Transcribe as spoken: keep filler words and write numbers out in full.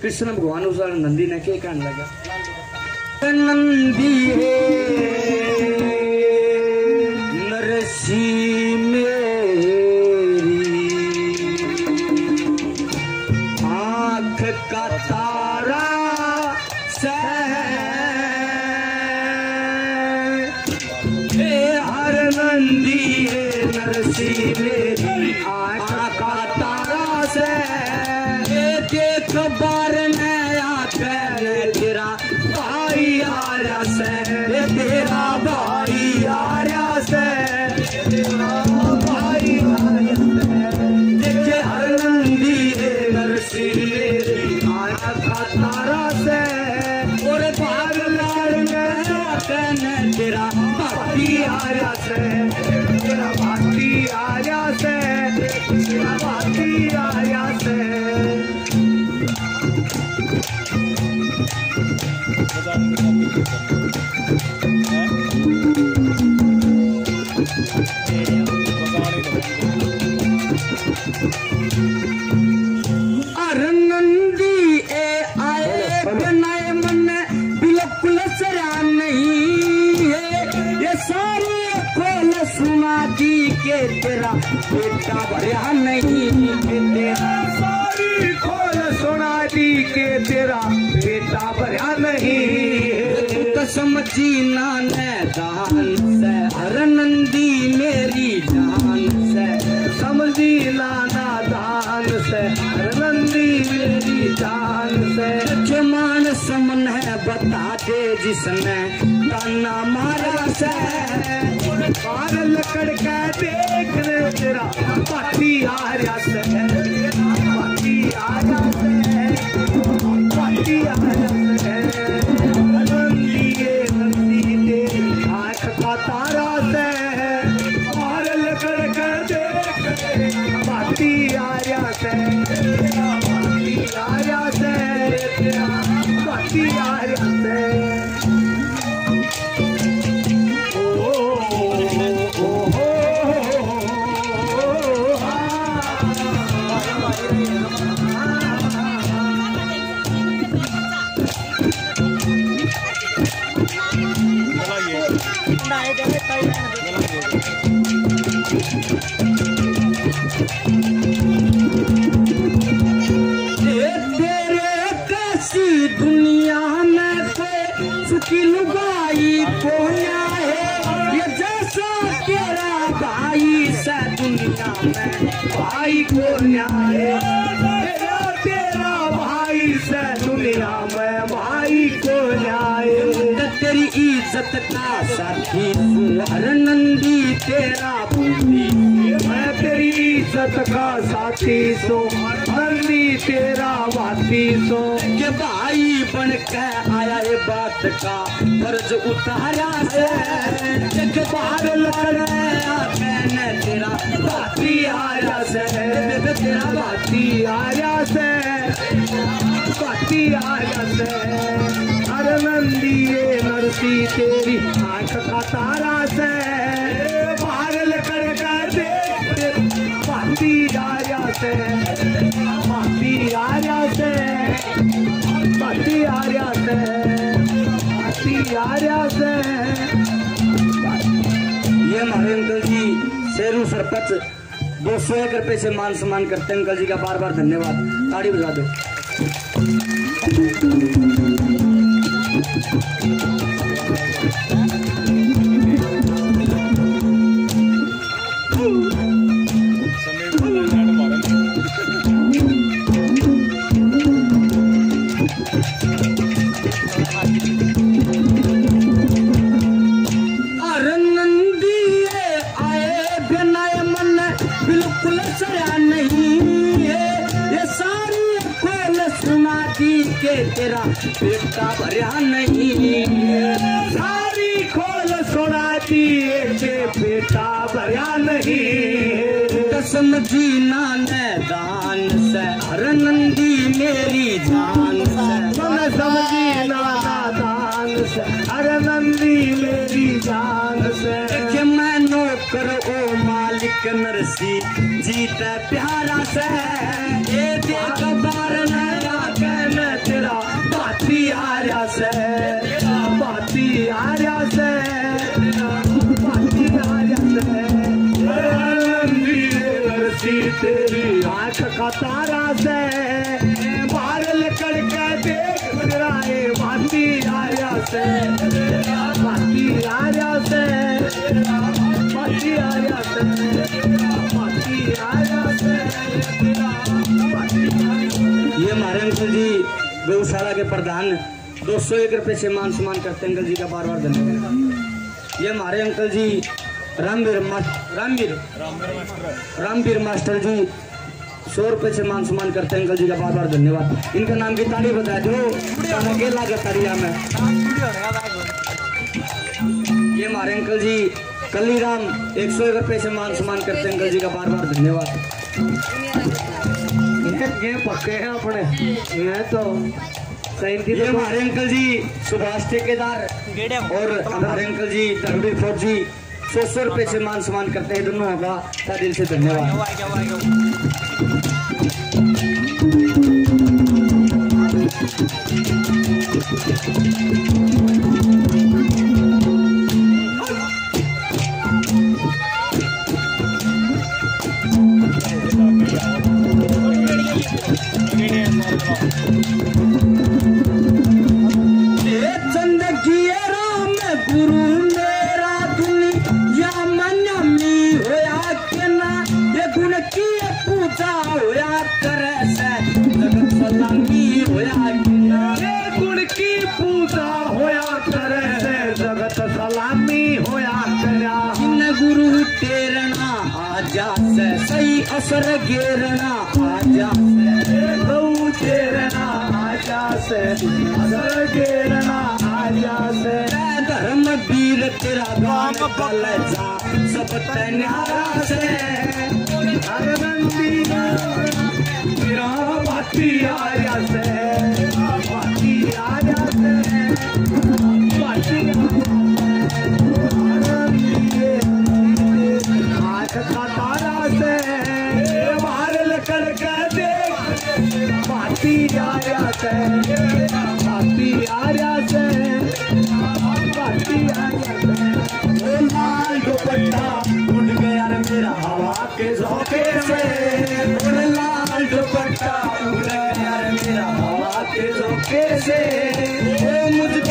कृष्ण भगवान उस नंदी ने क्या कहने लगा, नंदी है नरसी मेरी आँख का तारा सहे, हर नंदी है नरसी मेरी आँख का तारा सहे, खबर नया कर तेरा भाई आया से, तेरा भाई आया से, तेरा भाई आया से, देखे हर नंदी है नरसी मेरी आया का तारा से, और भाग लाल नया कर तेरा भक्ति आया से, तेरा भक्ति आया से, तेरा भक्ति आया से। अरनंदी ए आए बनाए मन बिल्कुल सरा नहीं है, ये सारी खोल सुना जी के तेरा बेटा भरा नहीं है, तेरा सारी खोल सुना जी के तेरा बेटा भरा नहीं, कसम जीना नैदान से, हर नंदी मेरी जान से, समझी लाना दान से, हर नंदी मेरी जान से, जमान समन है बता दे जिसने ताना मारा से, पार लकड़ के देख रे तेरा पाटी आया से, पाटी आया से, पाटी आया से, तारा से, और लकड़ कर दे बाती आया से, बाती आया से, बाती आया से, ओ हो हो लुगाई कोया है, ये जैसा तेरा भाई से दुनिया में भाई कोया है, तेरा तेरा भाई से दुनिया में भाई कोया है, तेरी इज्जत का साथी हर नंदी तेरा बूढ़ी मैं, तेरी इज्जत का साथी सो हरनी तेरा वाती सो, के भाई बन के आया ये बात का फर्ज उतारा से, देख बाहर लड़ाया मैंने तेरा वाती आया से, तेरा वाती आया से, वाती आया से, हर नंदी ये नरसी तेरी आँख का तारा से, बाहर लड़ कर दे बाती आया से, बाती आया से, बाती आया से, बाती आया से। ये हमारे अंकल जी शेरू सरपंच दो सौ एक रुपये से मान सम्मान करते हैं, अंकल जी का बार बार धन्यवाद, ताड़ी बजा दो। तेरा बेटा भरा नहीं है, सारी खोल सुनाती है बेटा भरा नहीं है, कसम जीना नैदान से, हर नंदी मेरी जान से, कसम जीना नैदान से, हर नंदी मेरी जान से, कि मैं नौकर ओ मालिक नरसी जीत प्यारा से, ये देखा बार नया मारल करके देख राय बाती आया से बाती आया से बाती आया से बाती आया से ये हमारे अंकल जी गौशाला के प्रधान दो सौ एक रुपये से मान सम्मान करते हैं। अंकल जी का बार बार धन्यवाद। ये हमारे अंकल जी रामवीर रामवीर रामवीर मास्टर जी सौ रुपये से मान सम्मान करते हैं। अंकल जी का बार बार धन्यवाद। इनका नाम की ताड़ी बता दो अकेला का ताड़िया में। ये हमारे अंकल जी कलीराम एक सौ एक रुपये से मान सम्मान करते हैं। अंकल जी का बार बार धन्यवाद। ये पक्के हैं अपने ये तो की। ये हमारे अंकल जी सुभाष ठेकेदार और हमारे अंकल जी तनवीर फौजी सौ सौ रुपये से मान सम्मान करते हैं। दोनों का तहे दिल से धन्यवाद। जिंदगी राम गुरु मेरा असर गेरना आजा से गऊ तेरना आजा से असर गेरना आजा से धर्म वीर तेरा गाम कलजा सब तन्यारा से धर्म वीर तेरा बाती आजा से बाती आजा से बाती आँख का तारा से बाती आया से बाती आया से बाती आया से लाल दुपट्टा उड़ गया मेरा हवा के झोंके से लाल दुपट्टा उड़ गया मेरा हवा के झोंके से मुझ